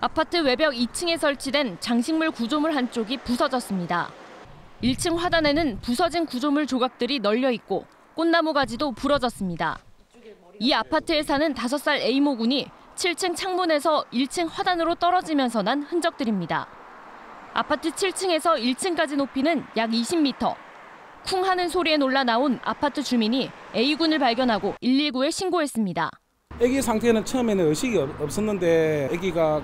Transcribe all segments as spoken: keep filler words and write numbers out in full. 아파트 외벽 이 층에 설치된 장식물 구조물 한쪽이 부서졌습니다. 일 층 화단에는 부서진 구조물 조각들이 널려 있고 꽃나무 가지도 부러졌습니다. 이 아파트에 사는 다섯 살 A모 군이 칠 층 창문에서 일 층 화단으로 떨어지면서 난 흔적들입니다. 아파트 칠 층에서 일 층까지 높이는 약 이십 미터. 쿵 하는 소리에 놀라 나온 아파트 주민이 A군을 발견하고 일일구에 신고했습니다. 아기 상태는 처음에는 의식이 없었는데 아기가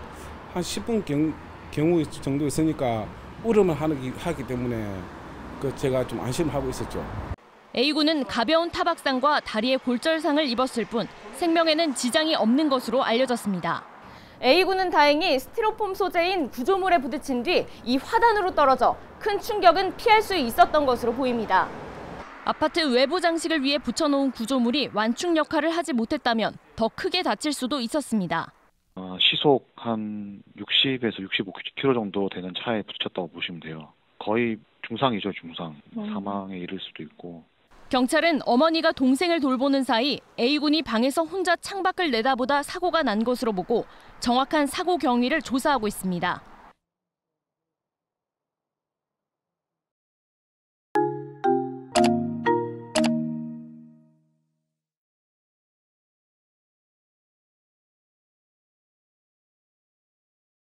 한 십 분 경우 정도 있으니까 울음을 하기 때문에 제가 좀 안심하고 있었죠. A군은 가벼운 타박상과 다리에 골절상을 입었을 뿐 생명에는 지장이 없는 것으로 알려졌습니다. A군은 다행히 스티로폼 소재인 구조물에 부딪힌 뒤 이 화단으로 떨어져 큰 충격은 피할 수 있었던 것으로 보입니다. 아파트 외부 장식을 위해 붙여놓은 구조물이 완충 역할을 하지 못했다면 더 크게 다칠 수도 있었습니다. 시속 한 육십에서 육십오 킬로미터 정도 되는 차에 부딪혔다고 보시면 돼요. 거의 중상이죠, 중상. 사망에 이를 수도 있고. 경찰은 어머니가 동생을 돌보는 사이 A군이 방에서 혼자 창밖을 내다보다 사고가 난 것으로 보고 정확한 사고 경위를 조사하고 있습니다.